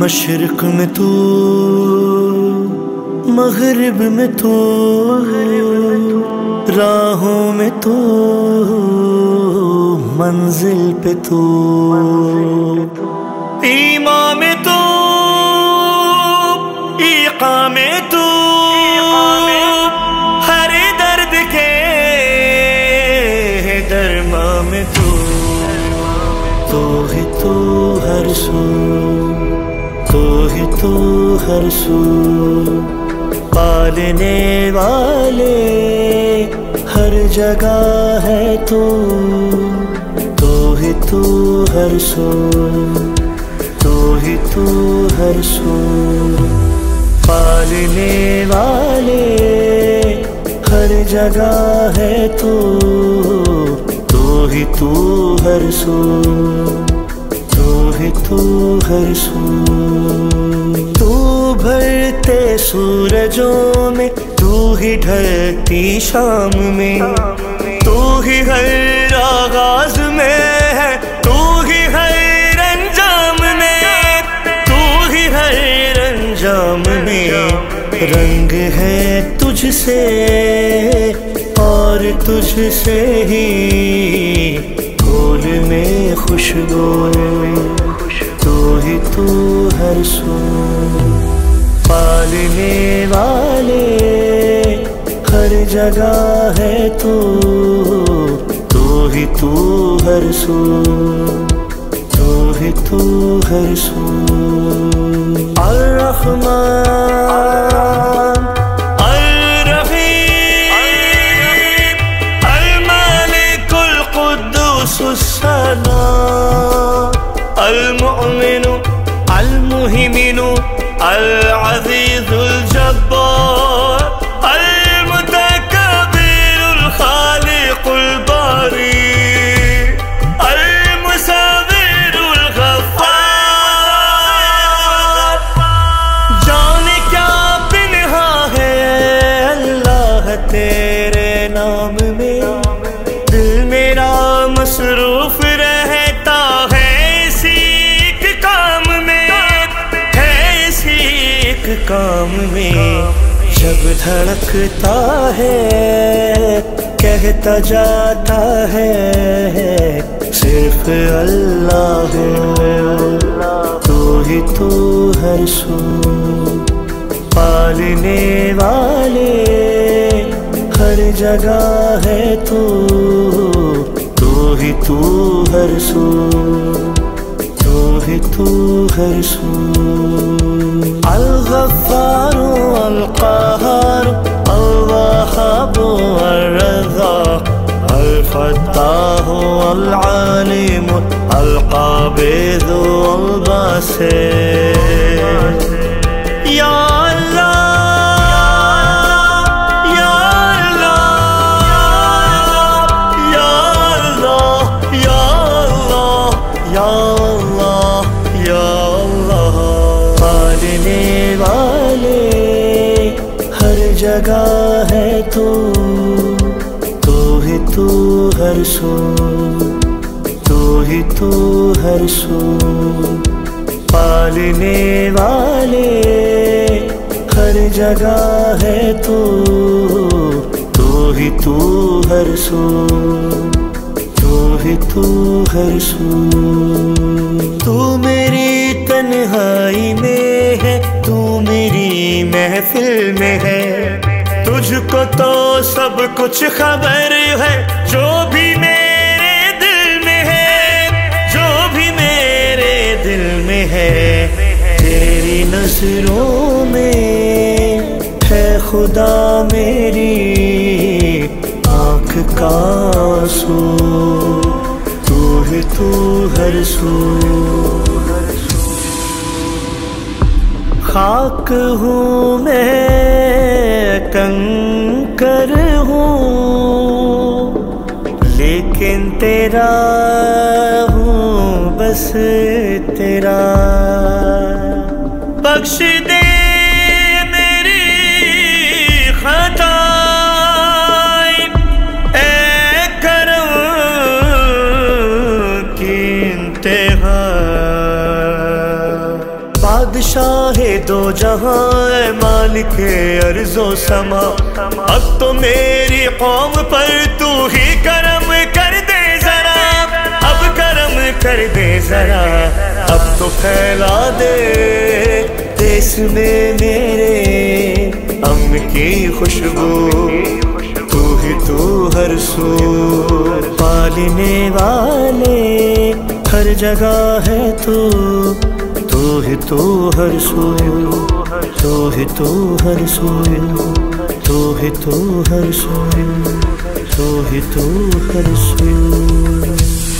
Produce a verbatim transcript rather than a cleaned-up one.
मशरिक में तो मगरिब में तो राहों में तो मंजिल पे तो ईमा में तो ईका में तो हर दर्द के दरमा में तो तो है तू हर सू, तू ही तू हर सू, पालने वाले हर जगह है तू, तू ही तू हर सू, तू ही तू हर सू, पालने वाले हर जगह है तू, तू ही तू हर सू, तू हर सू। तू भरते सूरजों में, तू ही ढलती शाम में, तू ही हर आगाज में है, तू ही हर अंजाम में, तू ही हर अंजाम में, रंग है तुझसे और तुझसे ही, गोल में खुशबू, तू ही तू हर सू, पालने वाले हर जगह है तू, तू ही तू हर सू, तू ही तू हर सू। अर्रहमान अर्रहीम अलमालिकुल कुद्दूसुस सलाम المؤمن المهيمن العزيز الجبار المتكبر الخالق الباري المصور الغفار जाने क्या पिन्हा है अल्लाह तेरे नाम में दिल मेरा मसरूफ रहता है काम में जब धड़कता है कहता जाता है सिर्फ अल्लाह है तू ही तू हर सू पालने वाले हर जगह है तू तू ही तू हर सू तू ही तू हर सू الغفار القهار الوهاب الرضا الفتاح العليم القابض الباسط يا الله يا الله يا الله يا الله يا الله يا पालने वाले हर जगह है तू तू ही तू हर सू तू ही तू हर सू पालने वाले हर जगह है तू तू ही तू हर सू तू ही तू हर सू तू मेरी तन्हाई में है तू मेरी महफिल में है तुझको तो सब कुछ खबर है जो भी मेरे दिल में है जो भी मेरे दिल में है तेरी नजरों में है खुदा मेरी आँख का आंसू तू ही तू हर सू खाक हूँ मैं कंकर हूँ लेकिन तेरा हूँ बस तेरा बख्श दे मेरी खता है। बादशाह है दो जहां, मालिक है अर्जो समा, अब तो मेरी कौम पर तू ही करम कर दे जरा, अब करम कर दे जरा, अब तो फैला दे देश में मेरे अम्न की खुशबू। तू ही तू हर सू पालने वाले हर जगह है तू, तू ही तू हर सू, तू ही तू हर सू, तू ही तू हर सू, तू ही तू हर सू।